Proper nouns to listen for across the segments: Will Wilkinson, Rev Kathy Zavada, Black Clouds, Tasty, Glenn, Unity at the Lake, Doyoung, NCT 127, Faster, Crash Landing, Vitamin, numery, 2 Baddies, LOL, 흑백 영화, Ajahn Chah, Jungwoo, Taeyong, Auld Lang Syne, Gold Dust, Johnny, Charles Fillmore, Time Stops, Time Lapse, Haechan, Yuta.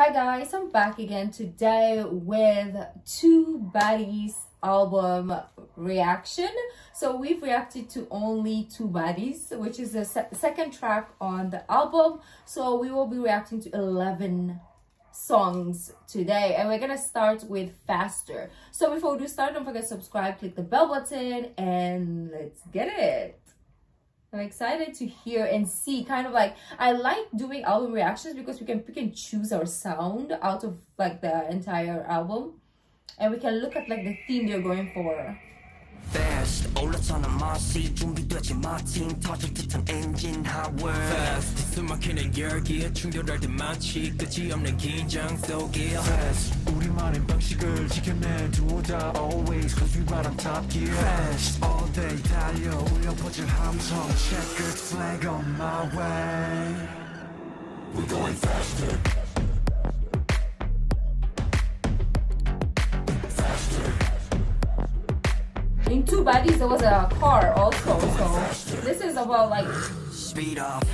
Hi guys, I'm back again today with 2 Baddies album reaction. So we've reacted to only 2 Baddies, which is the second track on the album. So we will be reacting to 11 songs today, and we're gonna start with Faster. So before we do start, don't forget to subscribe, click the bell button, and let's get it. I'm excited to hear and see. Kind of like, I like doing album reactions because we can pick and choose our sound out of like the entire album, and we can look at like the theme they're going for. Fast, always, cause we ride on top gear. Fast, all day, we'll put your hands on, check good flag on my way. We're going faster. In 2 Baddies there was a car also, so this is about like speed up.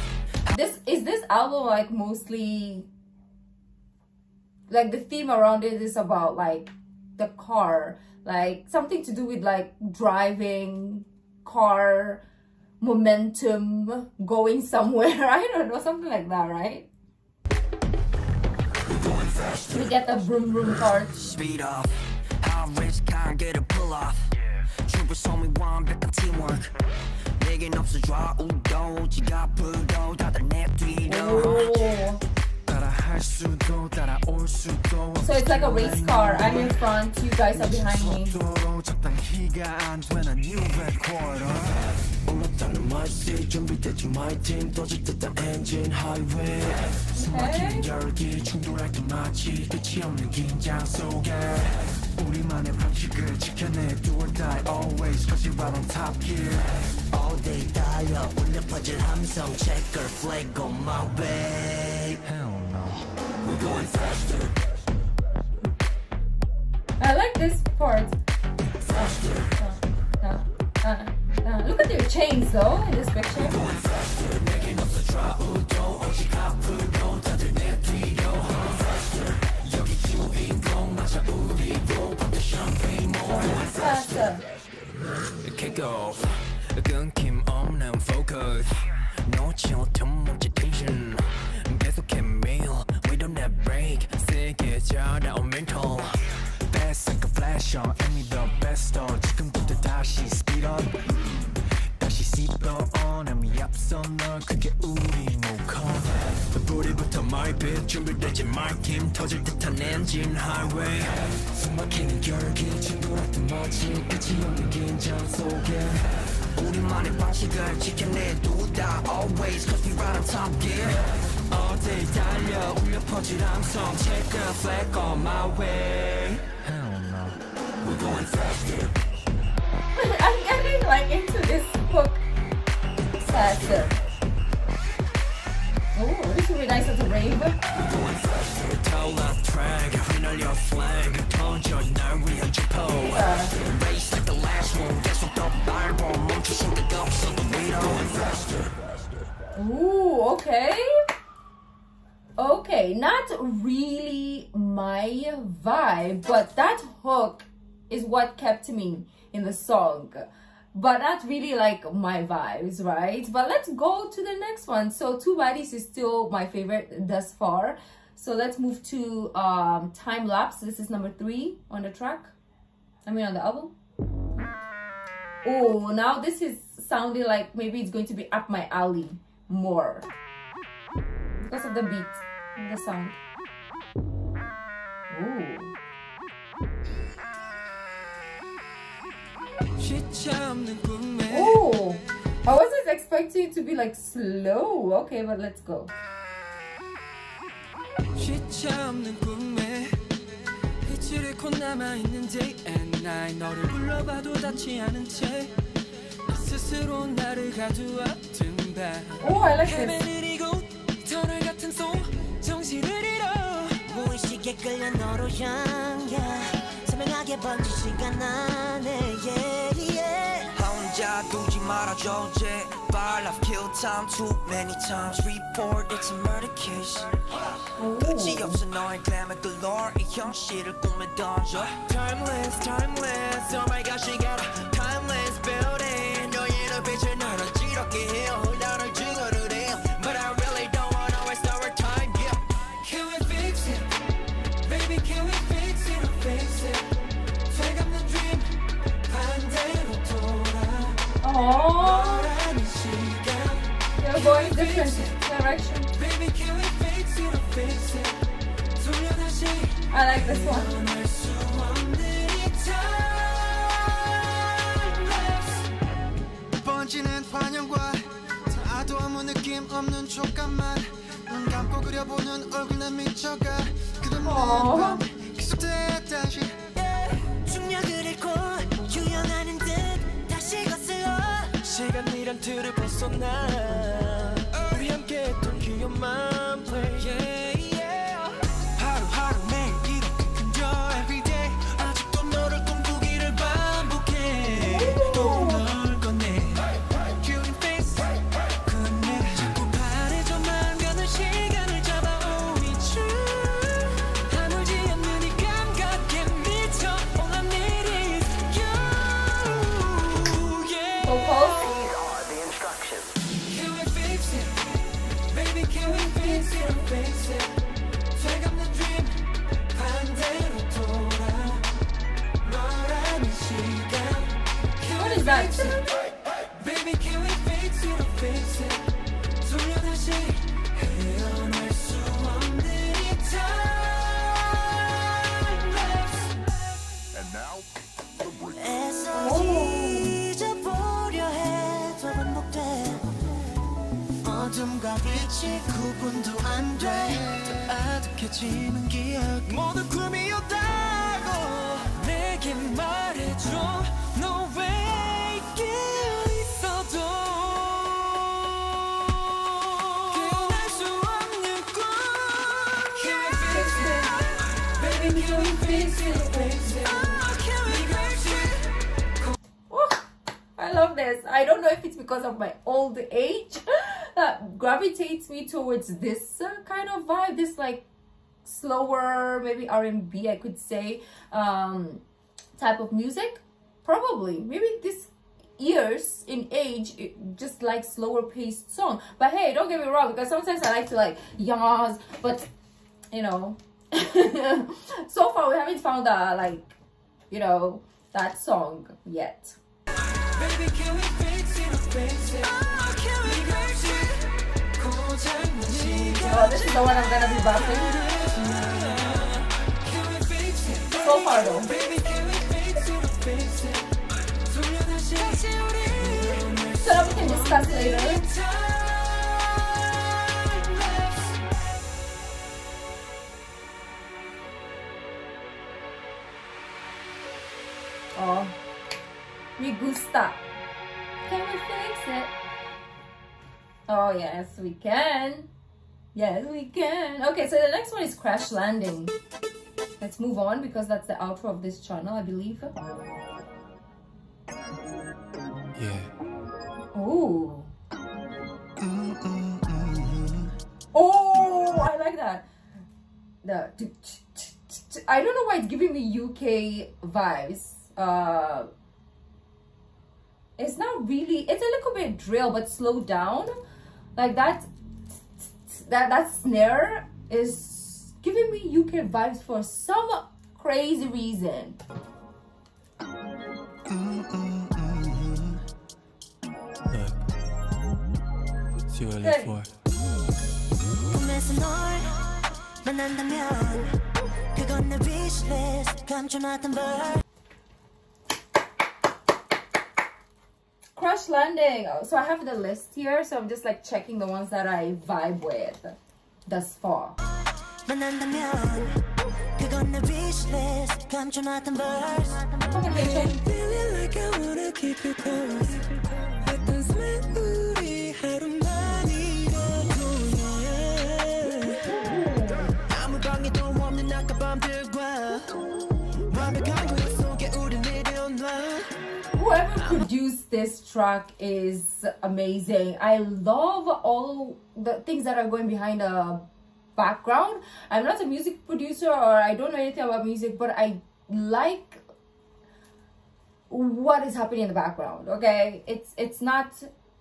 This album like mostly like the theme around it is about like the car, like something to do with like driving, car, momentum, going somewhere. I don't know, something like that, right? We get the vroom vroom part. Speed up. How rich can't get a pull off. So it's like a race car. I'm in front, you guys are behind me. Okay. I like this part. Look at their chains though in this picture. We're going faster. I'm getting like into this book. Faster. Oh, this would be nice as a rave. Ooh, okay. Okay, not really my vibe, but that hook is what kept me in the song. But not really like my vibes, right? But let's go to the next one. So 2 Baddies is still my favorite thus far. So let's move to Time Lapse. This is number 3 on the track. I mean on the album. Oh, now this is sounding like maybe it's going to be up my alley more. Because of the beat and the sound. Ooh. Ooh. I wasn't expecting it to be like slow. Okay, but let's go. Oh, I like this. 끝이없어 너의 glamour galore 이 현실을 꿈에 던져 Timeless, timeless, oh my gosh you got a timeless building 너의 눈빛을 나를 지럽게 해요 나를 죽어도 돼요 But I really don't wanna waste our time, yeah Can we fix it? Baby can we fix it or fix it? Take up the dream 반대로 돌아 너라는 시간 You're going different direction. Baby, can we fix it or fix it? I like this one. 번지는 환영과 아도 아무 느낌 없는 촉감만 눈 감고 그려보는 얼굴 난 미쳐가 그동안 밤 계속돼 다시 중력을 잃고 유연하는 듯 다시 거슬러 시간이란 틀을 벗어나 우리 함께 했던 귀여운 플레이 하루하루 매일 이렇게 근절 everyday 아직도 너를 꿈꾸기를 반복해 또 널 꺼내 Curing face 끝내 자꾸 바래져만 가는 시간을 잡아 Oh it's true 아물지 않는 이 감각에 미쳐 All I need is you yeah Can we fix it or fix it? Take up the dream 반대로 돌아 너라는 시간 What is that? Baby can we fix it or fix it? 돌려 다시 헤어날 수 없는 이 time lapse And now 어둠과 빛이 구분도 안 돼 더 아득해지는 기억 모두 꿈이었다고 내게 말해줘 No way 길 있어도 깨어날 수 없는 꿈 Can we fix it? Baby can we fix it? Fix it? Oh, can we fix it? Oh, I love this. I don't know if it's because of my old age that gravitates me towards this kind of vibe, this like slower, maybe R&B I could say, type of music. Probably, maybe this years in age it just like slower paced song. But hey, don't get me wrong, because sometimes I like to like yas, but you know, so far we haven't found that like, you know, that song yet. Baby, can we fix it or fix it? Oh, can we fix it? Oh, this is the one I'm gonna be bumping. So far though. So that we can discuss later. Me gusta. Can we fix it? Oh yes, we can. Yes, we can. Okay, so the next one is Crash Landing. Let's move on because that's the outro of this channel, I believe. Yeah. Oh. Oh, I like that. The I don't know why it's giving me UK vibes. It's not really, it's a little bit drill but slow down like that snare is giving me UK vibes for some crazy reason. Look, it's too early for it. Crash Landing. So I have the list here, so I'm just like checking the ones that I vibe with thus far. Whoever produced this track is amazing. I love all the things that are going behind a background. I'm not a music producer or I don't know anything about music, but I like what is happening in the background. Okay, it's not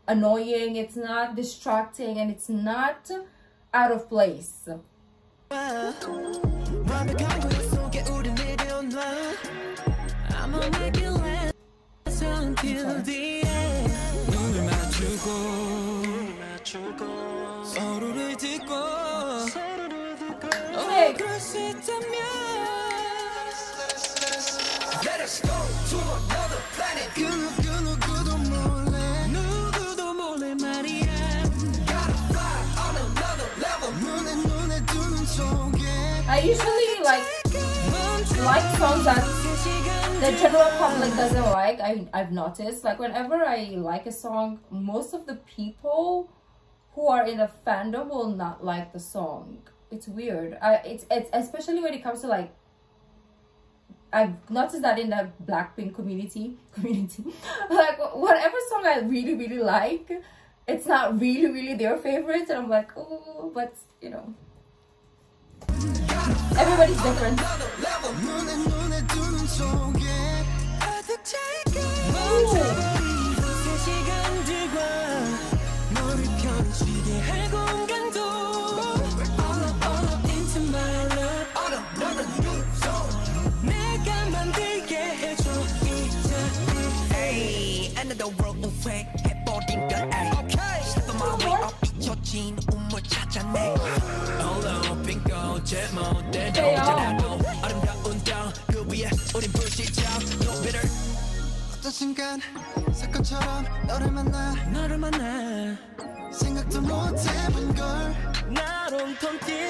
annoying, it's not distracting, and it's not out of place. Let us go to another planet. Gotta fly on another level. I usually like songs that the general public doesn't like. I've noticed, like, whenever I like a song, most of the people who are in the fandom will not like the song. It's weird. It's especially when it comes to, like, I've noticed that in the Blackpink community, like, whatever song I really, really like, it's not really, really their favorite, and I'm like, oh, but, you know, everybody's different.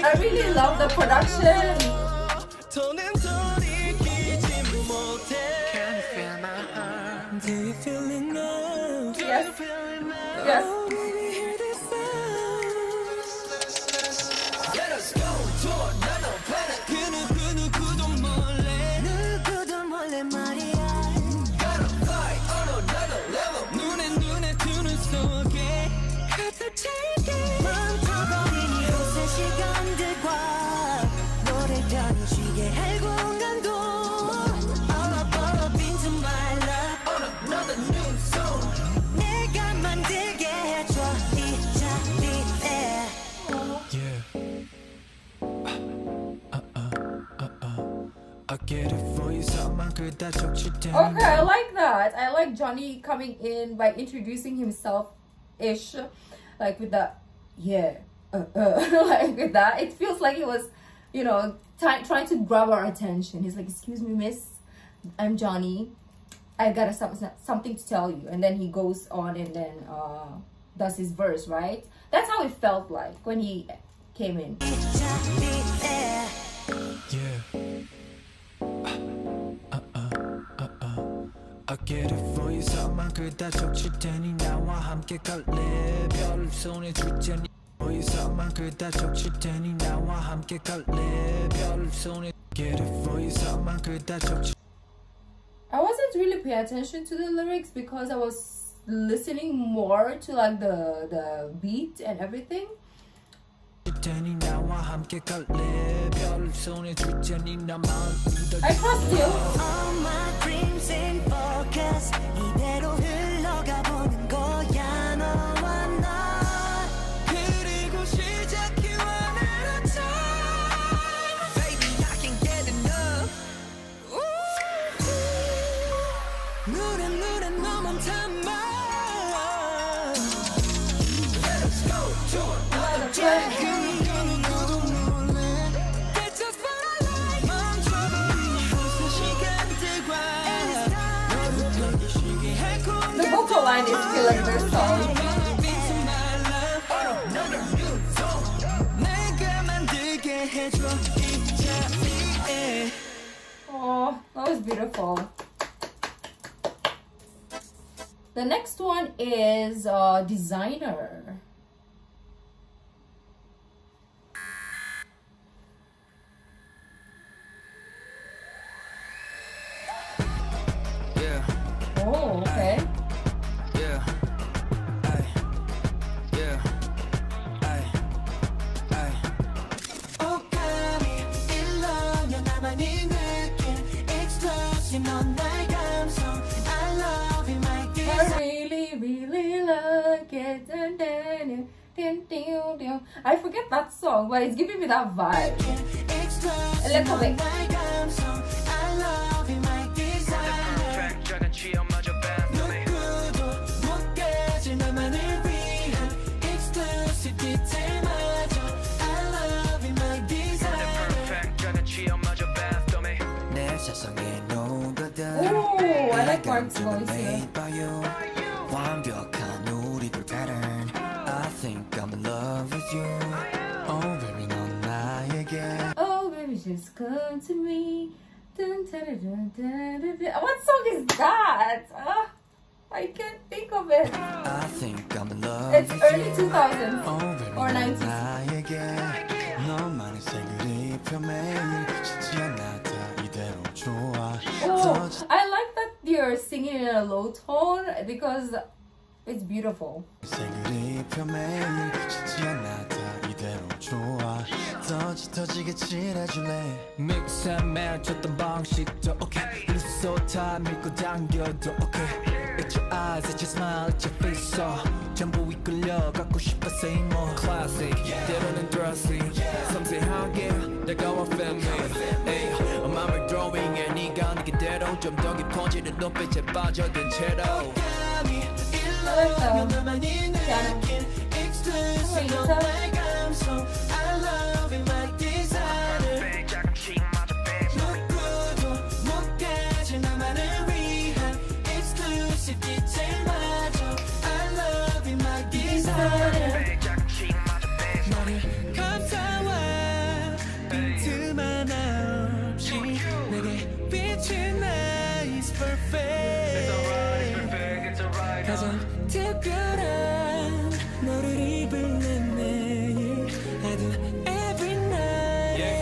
I really love the production. Do you feel it now? Yes. Yes. Let us go to another planet. Gotta fight on another level. Okay, I like that. I like Johnny coming in by introducing himself-ish, like with the like with that. It feels like he was, you know, trying to grab our attention. He's like, "Excuse me, miss, I'm Johnny. I've got something to tell you." And then he goes on and then does his verse, right? That's how it felt like when he came in. I get it for you, I wasn't really paying attention to the lyrics because I was listening more to, like, the beat and everything. I trust you. All my dreams in focus. 이대로 흘러가 보는 거야 너와 나. 그리고 시작이 one time. Baby, I can get enough. 노래 너만 참아. Let us go to another planet. Line is killing their song. Oh, that was beautiful. The next one is Designer. Oh, okay. 많이 느낀 Exclusive 넌 나의 감성 I love you my kiss I really really like it I forget that song but it's giving me that vibe a little bit. Oh, I like Mark's voice here. I think I'm in love with you. Oh baby, no lie again. Oh baby, just come to me. Dun, dun, dun, dun, dun, dun, dun. What song is that? I can't think of it. I think I'm in love. It's early 2000s or 90s. Oh, I like that you're singing in a low tone because it's beautiful. Mix and match at the bong shit, okay. It's so time, make it down, okay. It's your eyes, it's your smile, it's your face, so Jumbo we could look, I could ship a same more classic, different and dressy. Some say how game, they go off and me. I'm drawing and you got get that on jump dog it and don't bitch about your then cheddar. I love you like desire. I love you like desire.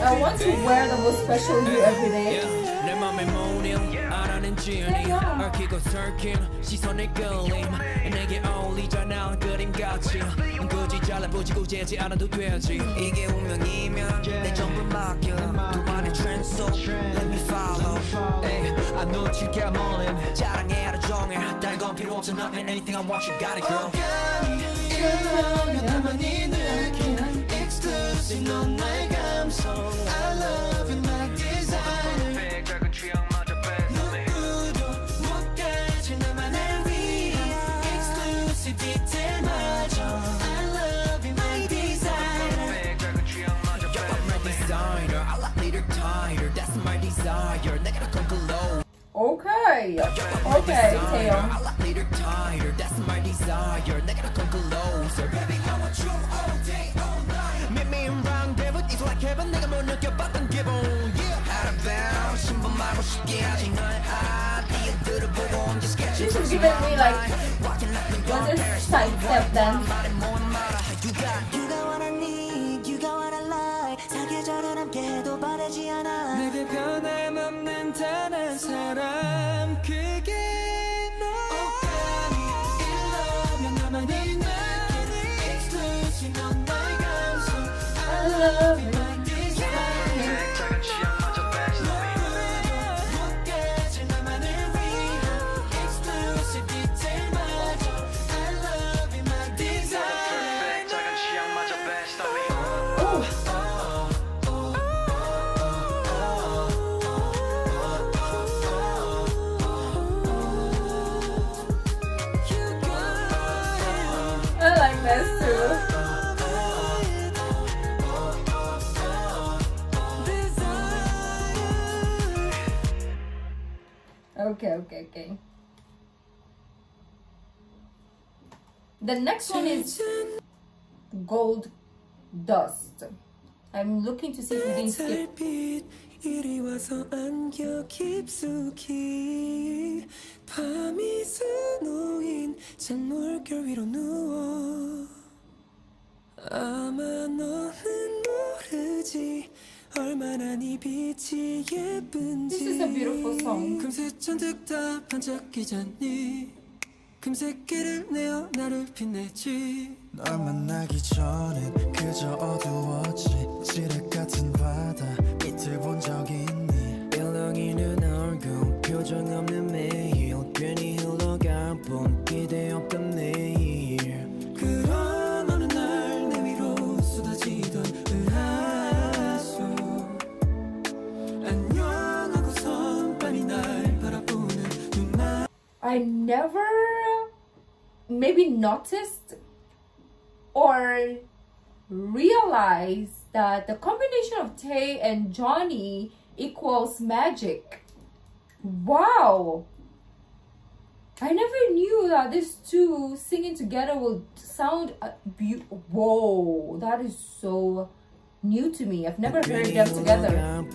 I want to wear the most special you every day. Let me follow. I know you get more in. Anything I want, you got it, girl. I love you like desire. I love you like desire. I'm my designer. I like later tired. That's my desire. They gotta come below. Okay. Okay, Taeyong. I like later tired. That's my desire. They gotta come closer. Baby, I want you all day, all night. Meet me in round devil. It's like heaven. Nigga, more look your button give on. Yeah. Out of bounds. Simple marble shit. I ain't not high. The other boy on just get you. She's giving me like what is side step then? You got what I need. You got what I like. 사계절은 함께해도 바래지 않아. 내게 변함없는 단 한 사람 그게 너. I love you like this. Okay. The next one is Gold Dust. I'm looking to see if we didn't skip. This is a beautiful song. I never maybe noticed or realized that the combination of Tae and Johnny equals magic. Wow! I never knew that these two singing together would sound beautiful. Whoa, that is so new to me. I've never heard them together.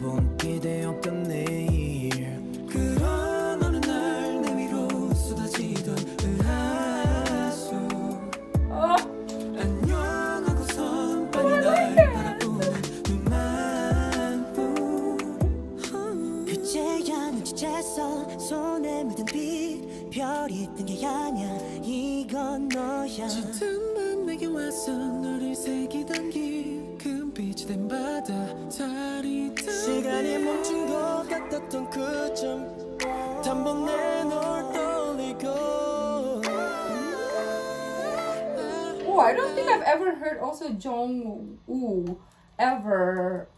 Oh, I don't think I've ever heard also Jungwoo ever,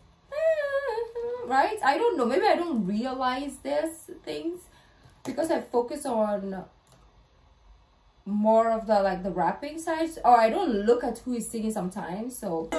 right? I don't know, maybe I don't realize these things because I focus on more of the like the rapping side, or I don't look at who is singing sometimes. So I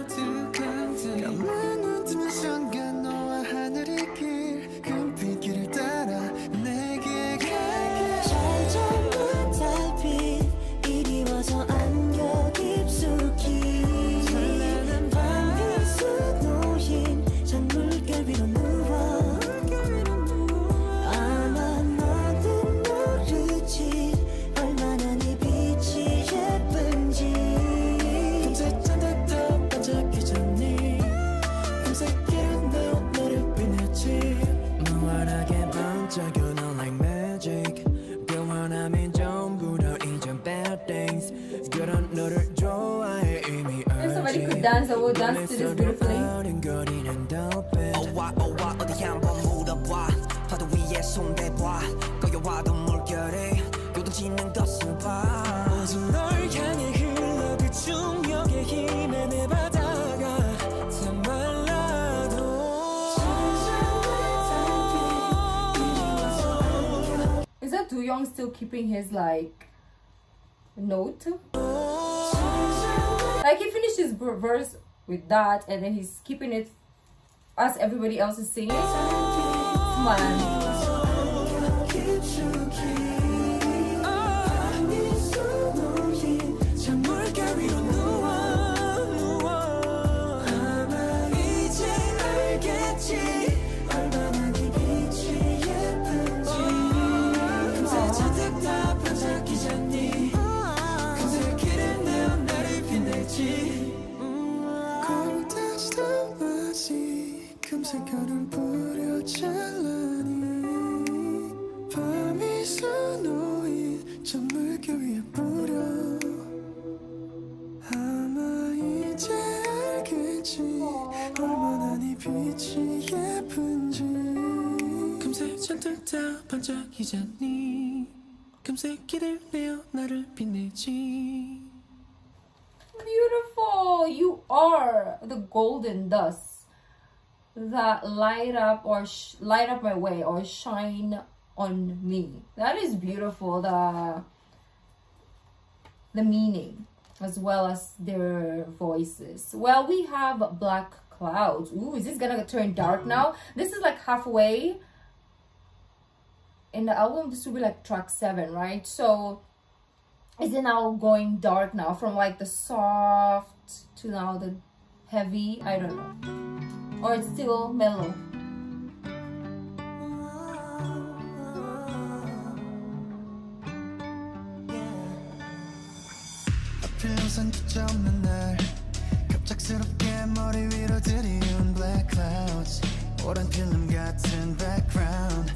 will dance to this beautifully. Is that Doyoung still keeping his like note? Like he finished his verse with that and then he's keeping it as everybody else is singing. Come on. Beautiful, you are the golden dust that light up or light up my way or shine on me. That is beautiful, the meaning as well as their voices. Well, we have Black Clouds. Ooh, is this gonna turn dark now? This is like halfway in the album. This will be like track 7, right? So Is it now going dark now? From like the soft to now the heavy? I don't know. Or it's still mellow? Black clouds, 오랜 필름 같은 background,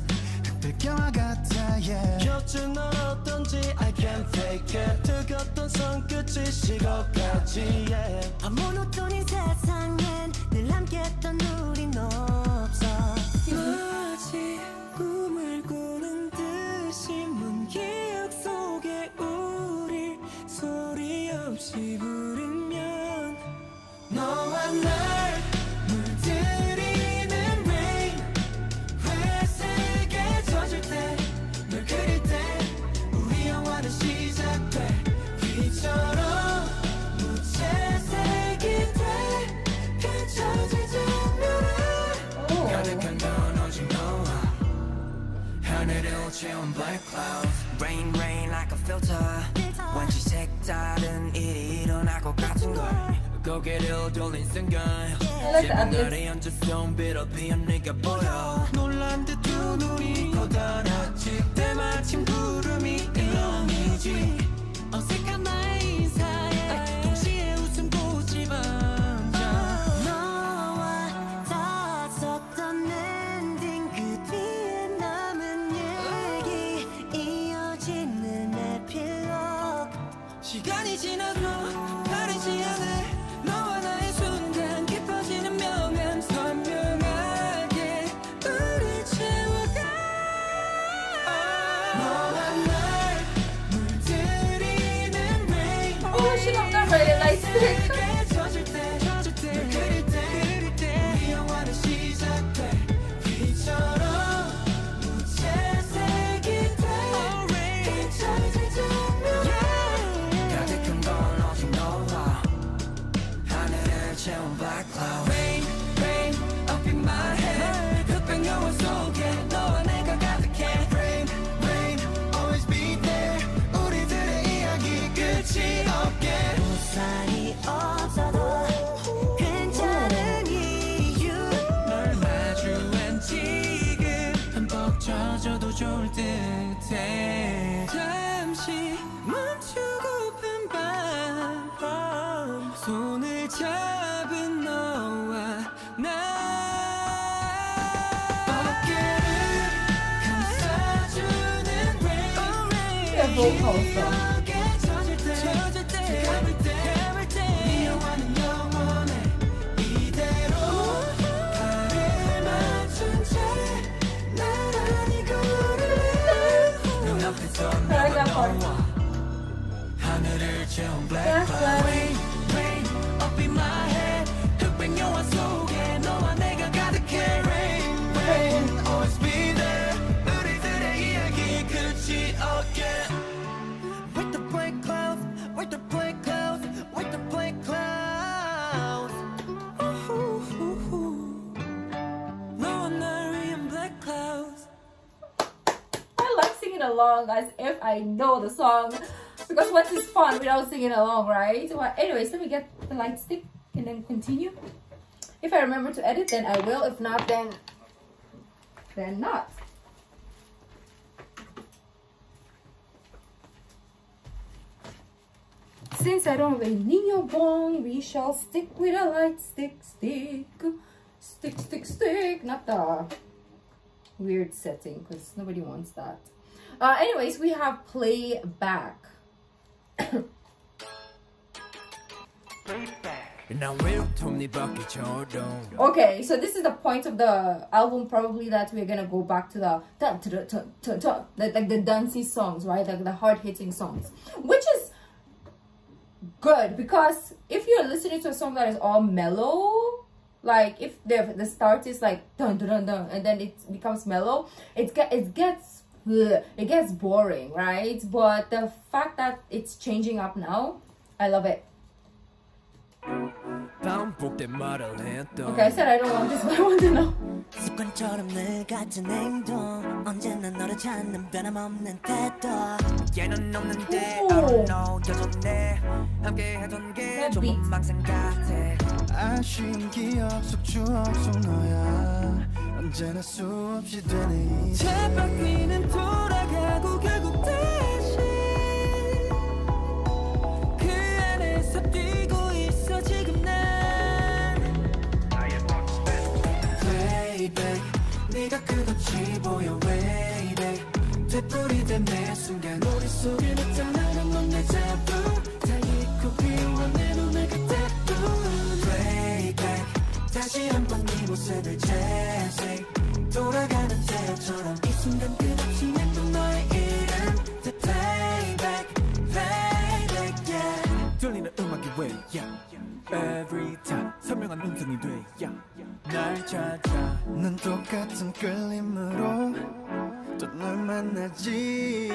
햇빛 영화 같아, yeah. 곁을 넌 어떤지 I can't fake it. 뜨거웠던 손끝이 식어가지, yeah. 아무렇던 이 세상엔 늘 함께했던 우린 없어. 마치 꿈을 꾸는 듯이 먼 기억 속에 우릴 소리 없이 부르면 너와 나. Black clouds, rain, rain like a filter. 왠지 색다른 일이 일어날 것 같은 걸. 고개를 돌린 순간, 제눈에 얹혀온 비로비한 네가 보여. 놀란 듯 두 눈이 커다랗지. 때마침 구름이 일렁이지. 어색한 나의 인사에 동시에 웃음 꽃이 번져. 너와 다 썼던 엔딩 그 뒤에 남은 얘기 이어지는 에필로그. 시간이 지나도 가리지 않아. 잠시 멈추고픈 밤 손을 잡은 너와 나 어깨를 감싸주는 rain. Black clouds, rain, rain, up in my head. 흑백 영화 속에 너와 내가 가득해. Rain, rain, always be there. 우리들의 이야기 끝이 없게. With the black clouds, with the black clouds, with the black clouds. 너와 나를 in black clouds. I like singing along, guys, if I know the song. Because what is fun without singing along, right? Well, anyways, let me get the light stick and then continue. If I remember to edit, then I will. If not, then not. Since I don't really need your bong, we shall stick with a light stick, stick. Not the weird setting, because nobody wants that. Anyways, we have Playback. Okay, so this is the point of the album probably that we're gonna go back to the like the dancey songs, right? Like the hard-hitting songs, which is good, because if you're listening to a song that is all mellow, like if the start is like dun dun dun, dun and then it becomes mellow, it gets boring, right? But the fact that it's changing up now, I love it. Okay, I said I don't want this, but I want to know. Every time 선명한 음성이 돼 날 찾아 난 똑같은 끌림으로 또 널 만나지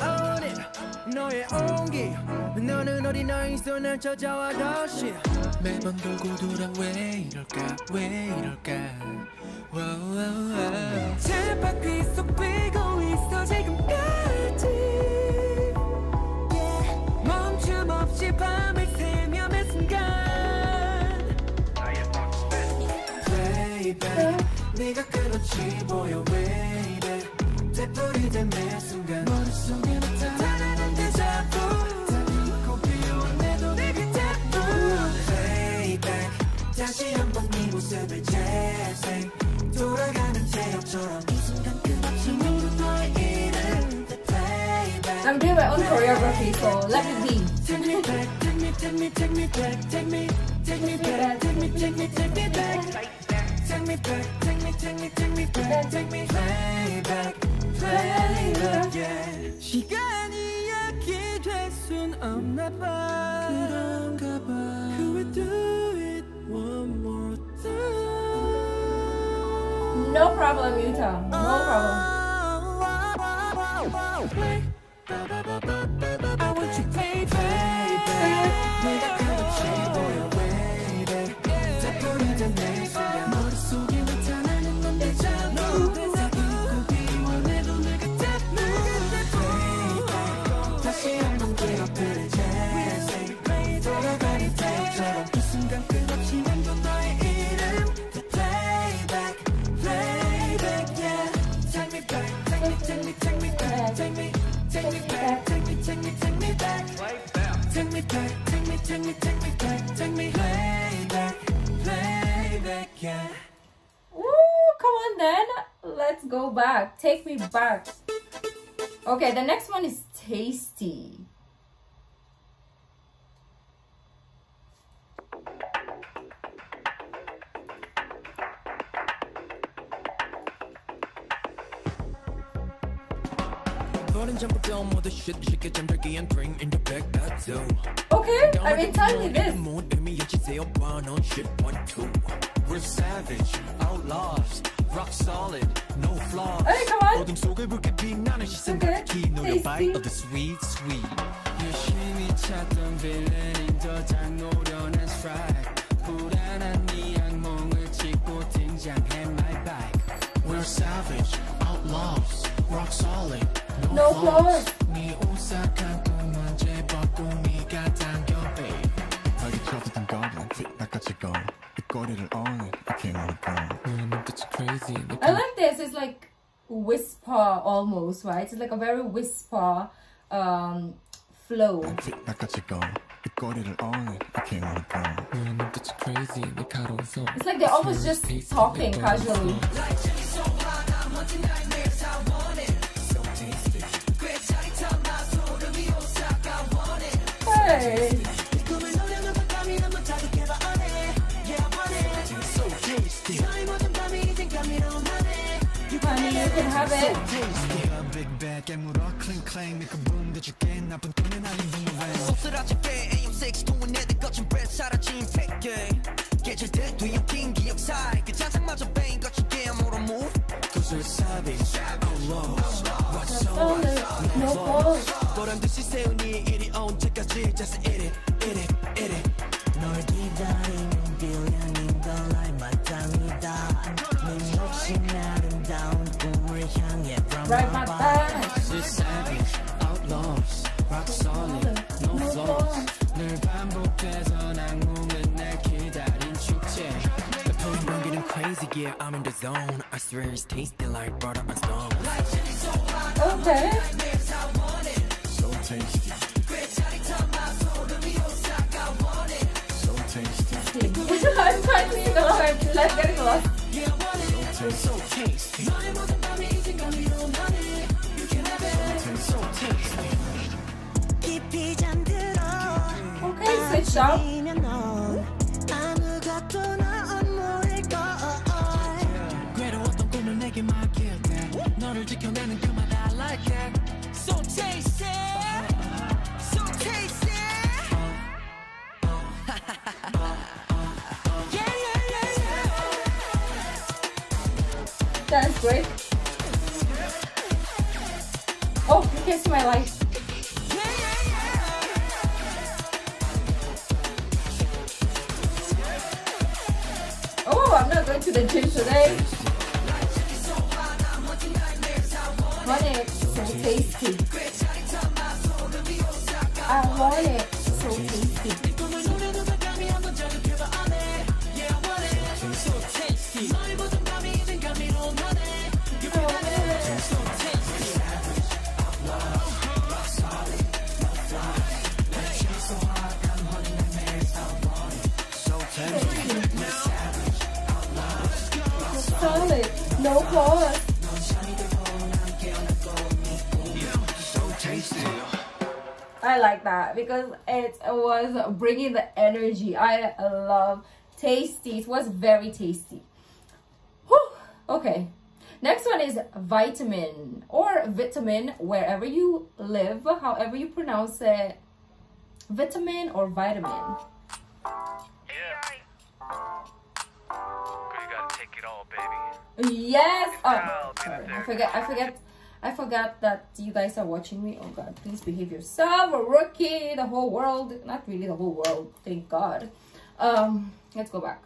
어린 너의 온기 너는 어린아이 속 날 찾아와 다시 매번 돌고 돌아 왜 이럴까 왜 이럴까 제발 귀 속 비고 있어 지금까지 멈춤 없이 밤을 새며 매 순간 네가 그렇지 보여 왜 이래 되풀이된 매 순간 머릿속에 나타나는 데자부 다 잊고 비워온 내도 내 그때도 Playback 다시 한번 네 모습을 재생 돌아가는 새벽처럼 이 순간 끝없이 모두 너의 일은 The Playback I'm doing my own choreography so let me be Take me back, take me, take me, take me back Take me, take me back, take me, take me, take me back Take me back, take me, take me, take me back, take me back, playback, yeah. 시간이 약해질 순 없나 봐. 그런가 봐. Could we do it one more time? No problem, Yuta. No problem. I want you playback. Go back, take me back. Okay, the next one is Tasty. Okay, I've been telling you this. We're savage, outlaws, rock solid, no flaws. Hey, come on. Okay, tasty. Of the sweet, sweet. We're savage, outlaws, rock solid, no flaws. I like this. It's like whisper almost, right? It's like a very whisper flow. It's like they're almost just talking casually. Hey. Have it. No balls. ride my bike. She's savage, outlaws, rock solid, no flaws. 늘 반복해서 난 몸은 날 기다린 축제. The pulling on getting crazy, yeah, I'm in the zone. I swear it's tasty like butter and stone. Okay. So tasty. So tasty. I'm trying to, you know, I'm like getting lost. So tasty. Okay, switch up. So tasty. So tasty. That is great. Oh, you can see my lights. Oh, I'm not going to the gym today. Want it so tasty. I want it so tasty. No pause. I like that because it was bringing the energy. I love Tasty. It was very tasty. Whew. Okay. Next one is Vitamin or Vitamin, wherever you live, however you pronounce it. Vitamin or Vitamin. Yes. Oh, sorry. I forgot that you guys are watching me. Oh God, please behave yourself, rookie. The whole world, not really the whole world. Thank God. Let's go back.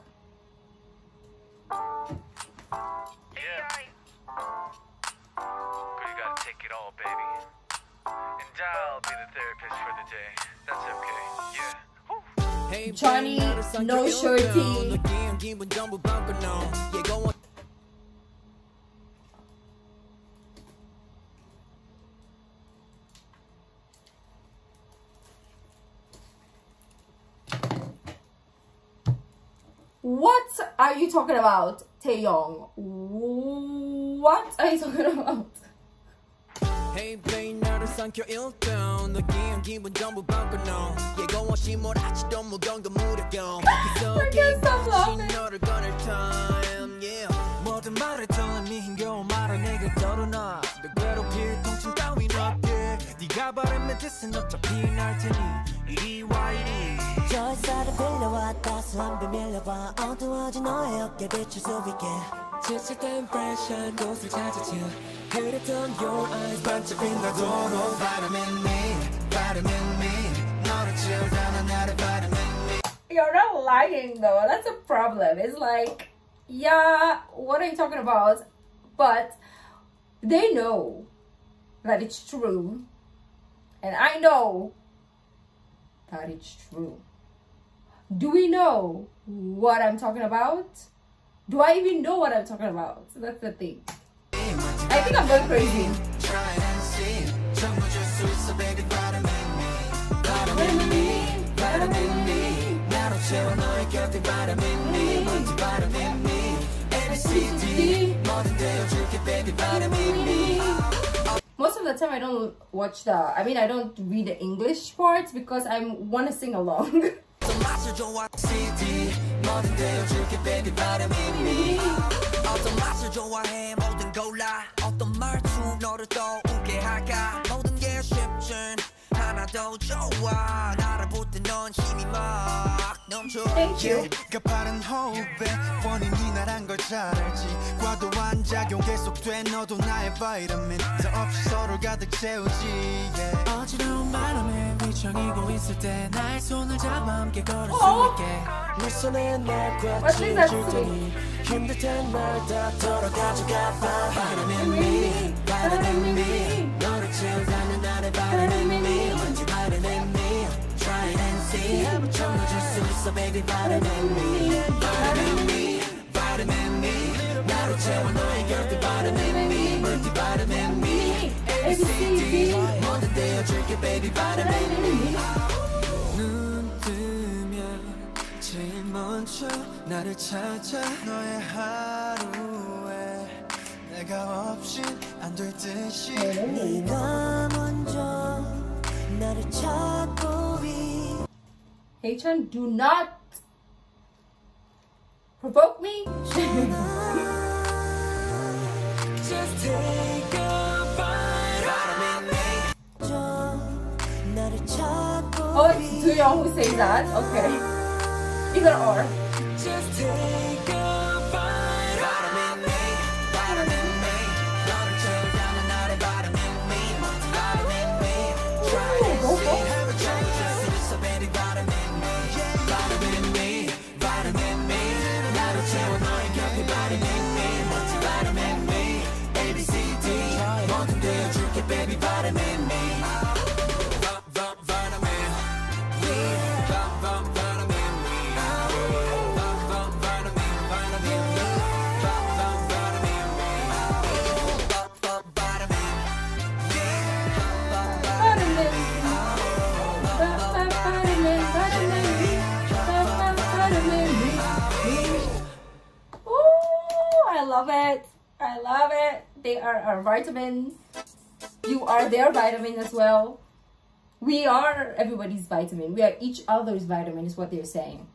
Yeah. You gotta take it all, baby. And I'll be the therapist for the day. That's okay. Yeah. Woo. Hey, Johnny, no shorty. What are you talking about, Taeyong? What are you talking about? Hey, baby, 나를 삼켜 일단 너의 기분 전부 바꿔놓은 예고없이 몰아치던 무거운 무력감 계속해 다시 너를 꺼낼 time yeah 모든 말을 떠난 네 힘겨운 말을 내게 떨어놔 널 괴롭힐 통증 따윈 없게 네가 바른 멘트는 어차피 날 테니 이리와 이리 절사를 빌려와 따스한 비밀려봐 어두워진 너의 어깨 비출 수 있게 지칠 땐 프레시한 곳을 찾아줘 그랬던 your eyes 반짝 빛나도록 Vitamin me, Vitamin me 너를 지우다는 나를 Vitamin me You're not lying though, that's a problem. It's like, yeah, what are you talking about? But they know that it's true and I know that it's true. Do we know what I'm talking about? Do I even know what I'm talking about? So that's the thing. I think I'm going crazy. Most of the time I don't watch the, I don't read the English parts because I want to sing along. Thank you. Oh, I think that's sweet. Haechan, do not provoke me. Just take a bite out of me. Oh, it's Doyoung who says that? Okay. Either or. Just take a bite out of me. They are our vitamin. You are their vitamin as well. We are everybody's vitamin. We are each other's vitamin is what they're saying.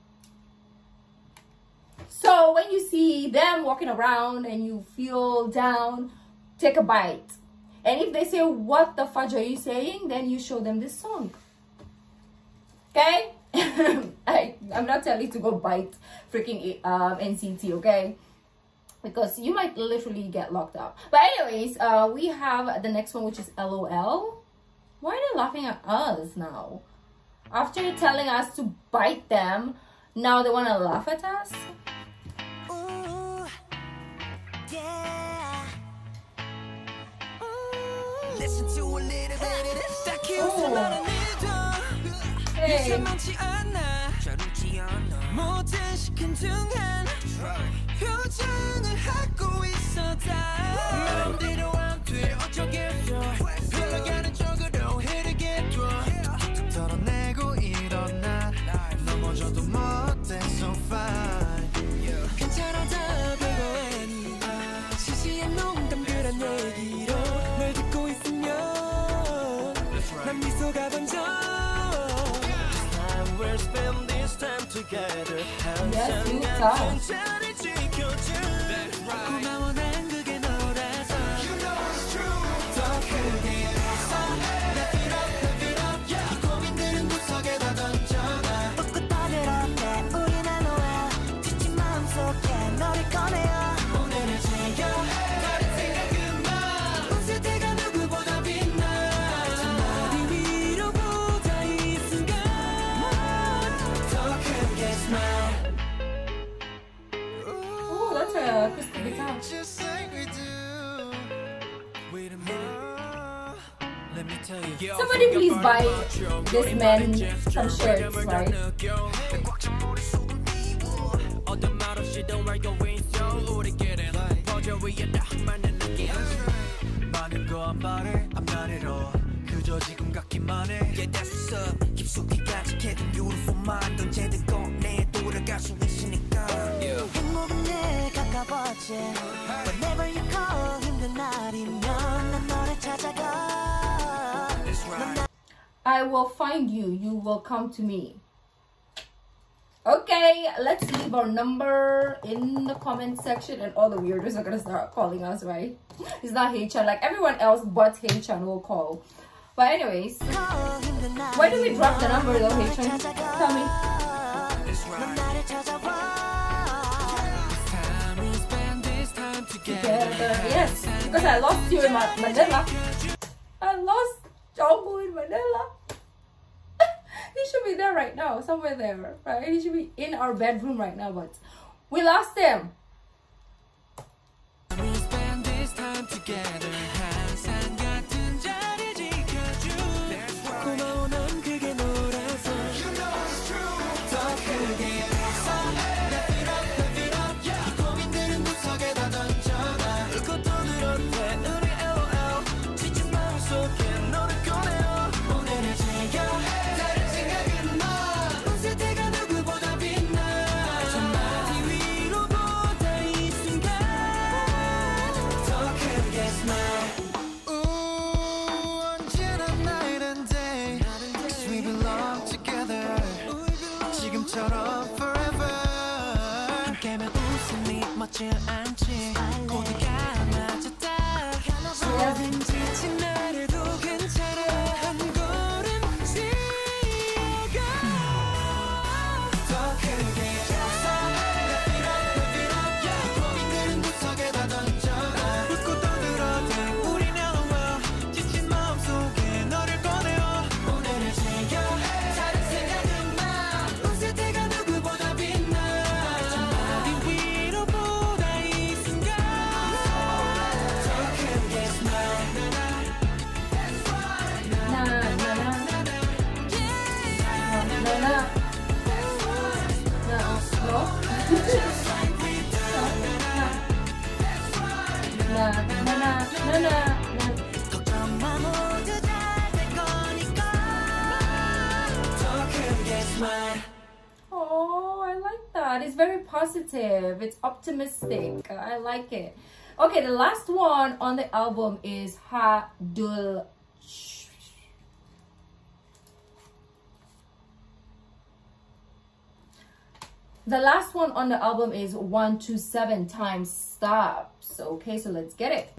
So when you see them walking around and you feel down, take a bite. And if they say, what the fudge are you saying? Then you show them this song. Okay? I'm not telling you to go bite freaking NCT, okay? Because you might literally get locked up. But anyways, we have the next one, which is LOL. Why are they laughing at us now? After telling us to bite them, now they want to laugh at us? Ooh, yeah. Ooh. Listen to a little bit of this. That kills a lot of needle. 표정을 하고 있었다 마음대로 안 돼 어쩌겠어 흘러가는 쪽으로 흐르겠죠 털어내고 일어나 넘어져도 못해 so fine 괜찮아 다 별거아니 시시한 농담 그런 얘기로 널 듣고 있으면 난 미소가 번져 This time we'll spend this time together 항상 같은 자리지 Somebody please buy this man some shirts, right? Whenever you call him the night, I will find you, you will come to me. Okay, let's leave our number in the comment section and all the weirdos are gonna start calling us, right? It's not Haechan, like everyone else but Haechan will call. But anyways, why do we drop the number though, Haechan? Tell me. Together. Yes, because I lost you in Manila. I lost Jungwoo in Manila. He should be there right now, somewhere there, right? He should be in our bedroom right now, but we lost him. It's very positive, it's optimistic, I like it. Okay, the last one on the album is Hadul. The last one on the album is 127 Time Stops. Okay, so let's get it.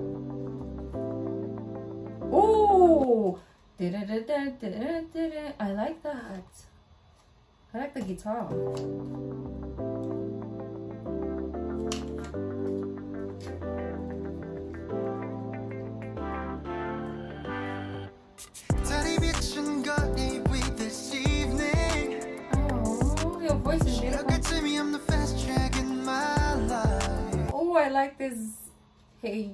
Ooh, I like that. I like the guitar. Oh, I like this. Hey,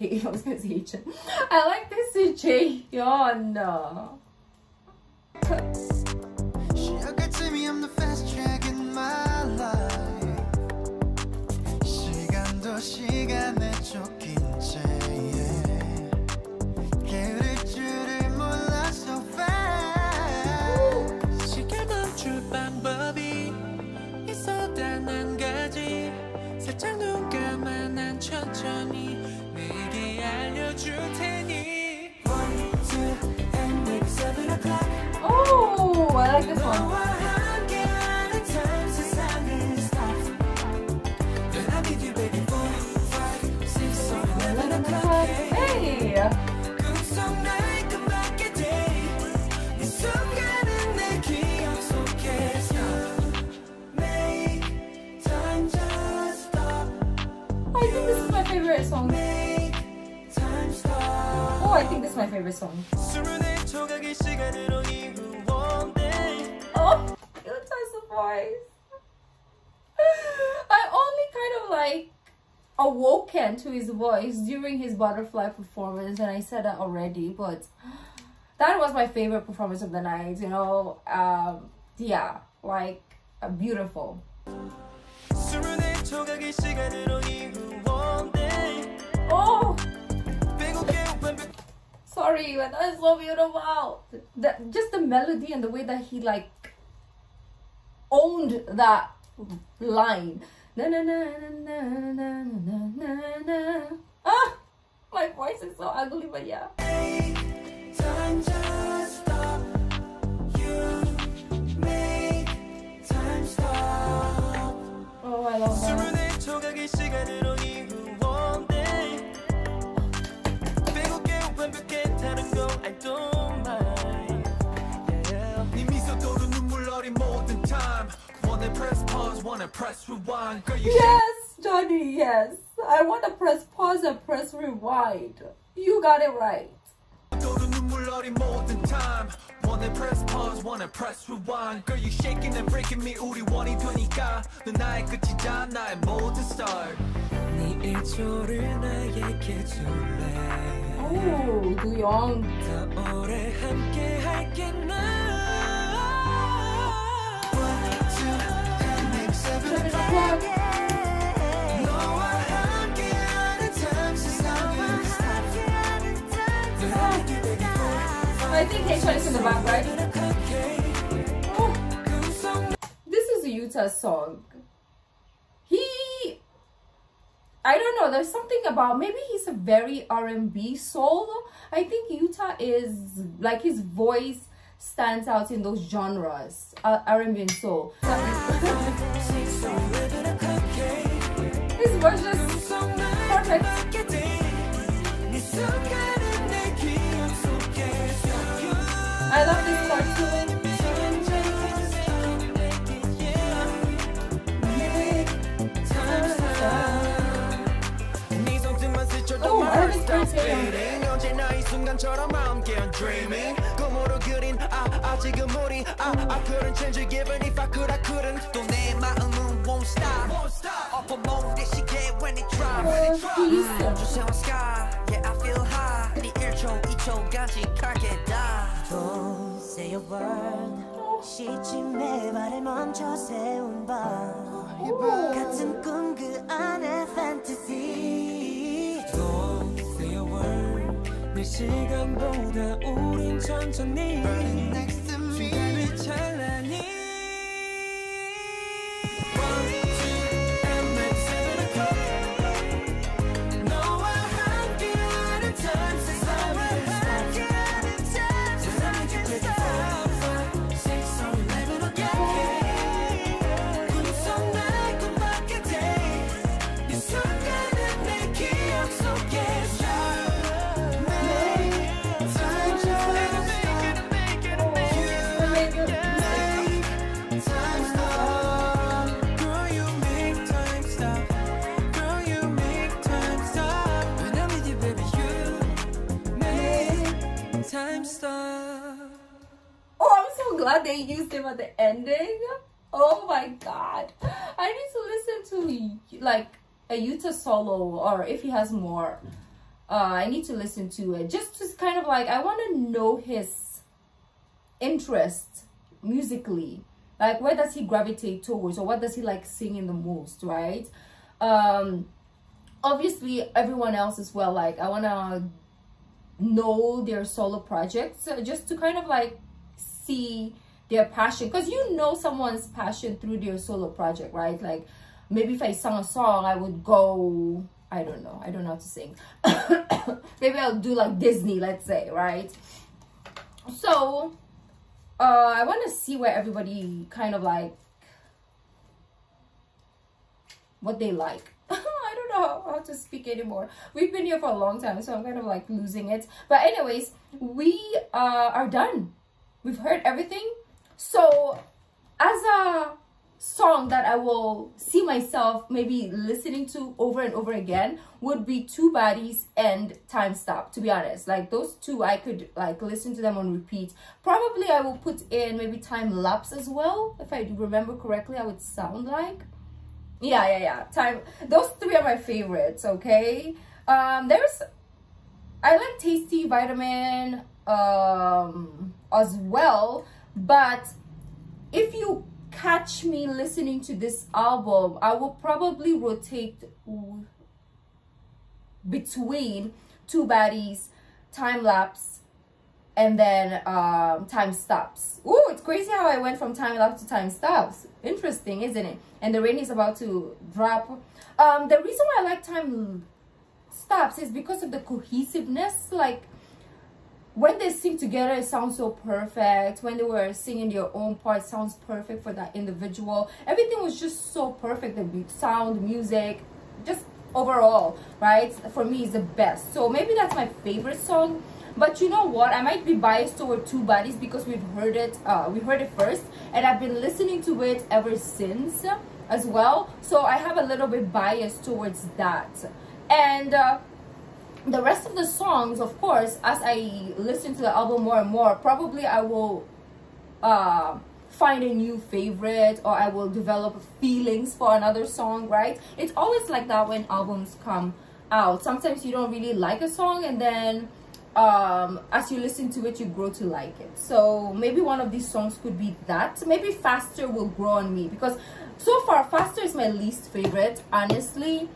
I was gonna say Haechan. I like this Taeyong. She looked at me, I'm the fast track in my life. 시간도 시간에 쫓긴 채 게으를 줄을 몰라 so fast. 시간 멈출 방법이 있어 단 한 가지. 살짝 눈 감아 난 천천히 내게 알려줄 테니. 1, 2, and 7 o'clock. Oh, I like this one. I think this is my favorite song. Oh, Yuta's voice. I only kind of like awoken to his voice during his butterfly performance, and I said that already, but that was my favorite performance of the night, you know. Yeah, like beautiful. Oh! Sorry, but that is so beautiful. That, just the melody and the way that he like owned that line. Na na na na na na na na. Ah, my voice is so ugly, but yeah. Time just stop. You make time stop. Oh, I love that. I don't mind. wanna press rewind. Girl, yes, Johnny, yes. I wanna press pause and press rewind. You got it right. Wanna press pause, wanna press rewind. Girl, you shaking and breaking me. 우리 원이 되니까 넌 나의 끝이자 나의 모든 start. 네 일조를 나에게 줄래. 오, 도영. 더 오래 함께 할게 나. 1, 2, 3, 4, 5, 6, 7, 8. I think Haechan is in the back, right? Oh. This is Yuta's song. I don't know, there's something about, maybe he's a very R&B soul. I think Yuta is, like, his voice stands out in those genres, R&B and soul. His voice is perfect. I love this cartoon. Oh, I heard it's Don't say a word. 시침에 말을 멈춰 세운 밤 같은 꿈 그 안에 fantasy. Don't say a word. 내 시간보다 우린 천천히 시간을 찬란히. They used him at the ending. Oh my god, I need to listen to like a Yuta solo, or if he has more, I need to listen to it just kind of like I want to know his interest musically, like where does he gravitate towards, or what does he like singing the most, right? Obviously everyone else as well, like I want to know their solo projects just to kind of like see their passion, because you know someone's passion through their solo project, right? Like maybe if I sung a song, I would go, I don't know how to sing. Maybe I'll do like Disney, let's say, right? So I want to see where everybody kind of like what they like. I don't know how to speak anymore. We've been here for a long time, so I'm kind of like losing it. But anyways, we are done. We've heard everything. So as a song that I will see myself maybe listening to over and over again would be 2 Baddies and Time Stops, to be honest. Like those two, I could like listen to them on repeat. Probably I will put in maybe Time Lapse as well. If I remember correctly, I would sound like. Yeah. Time. Those three are my favorites, okay? I like Tasty, Vitamin, as well, but if you catch me listening to this album, I will probably rotate between 2 Baddies, Time Lapse, and then Time Stops. Oh, it's crazy how I went from Time Lapse to Time Stops. Interesting, isn't it? And the rain is about to drop. The reason why I like Time Stops is because of the cohesiveness. Like when they sing together, it sounds so perfect. When they were singing their own part, it sounds perfect for that individual. Everything was just so perfect. The sound, music, just overall, right? For me, it's the best. So maybe that's my favorite song. But you know what? I might be biased toward 2 Baddies because we've heard it. We heard it first, and I've been listening to it ever since. as well, so I have a little bit bias towards that. And the rest of the songs, of course, as I listen to the album more and more, probably I will find a new favorite, or I will develop feelings for another song, right? It's always like that when albums come out. Sometimes you don't really like a song, and then as you listen to it, you grow to like it. So maybe one of these songs could be that. Maybe Faster will grow on me, because so far Faster is my least favorite, honestly.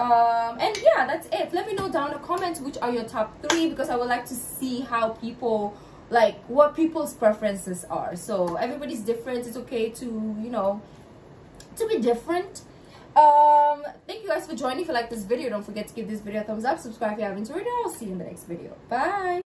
And yeah, that's it. Let me know down in the comments which are your top three, because I would like to see how people, like, what people's preferences are. So everybody's different. It's okay to, you know, to be different. Thank you guys for joining. If you like this video, don't forget to give this video a thumbs up, subscribe if you haven't already. I'll see you in the next video. Bye.